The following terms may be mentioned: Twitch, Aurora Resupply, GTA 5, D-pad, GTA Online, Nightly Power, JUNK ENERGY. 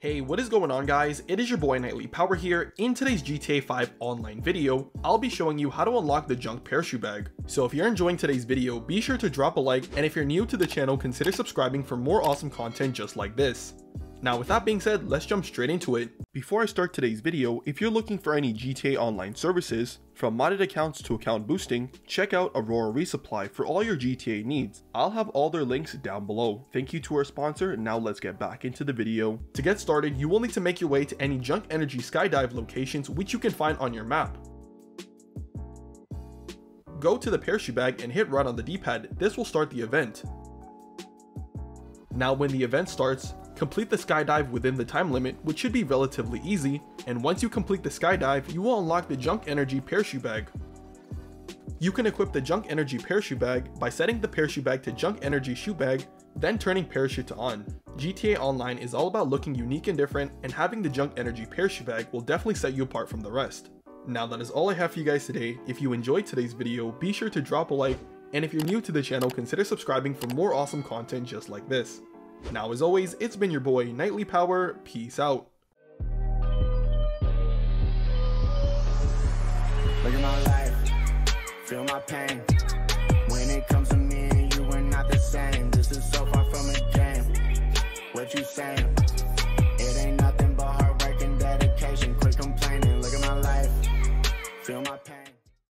Hey, what is going on guys? It is your boy Nightly Power here. In today's GTA 5 online video, I'll be showing you how to unlock the junk parachute bag. So if you're enjoying today's video, be sure to drop a like, and if you're new to the channel, consider subscribing for more awesome content just like this. Now with that being said, let's jump straight into it. Before I start today's video, if you're looking for any GTA Online services, from modded accounts to account boosting, check out Aurora Resupply for all your GTA needs. I'll have all their links down below. Thank you to our sponsor, now let's get back into the video. To get started, you will need to make your way to any Junk Energy skydive locations which you can find on your map. Go to the parachute bag and hit run on the D-pad, this will start the event. Now when the event starts, complete the skydive within the time limit, which should be relatively easy, and once you complete the skydive, you will unlock the Junk Energy parachute bag. You can equip the Junk Energy parachute bag by setting the parachute bag to Junk Energy shoot bag, then turning parachute to on. GTA Online is all about looking unique and different, and having the Junk Energy parachute bag will definitely set you apart from the rest. Now that is all I have for you guys today. If you enjoyed today's video, be sure to drop a like, and if you're new to the channel, consider subscribing for more awesome content just like this. Now as always, it's been your boy Nightly Power, peace out. Look at my life, feel my pain, when it comes to me and you are not the same, this is so far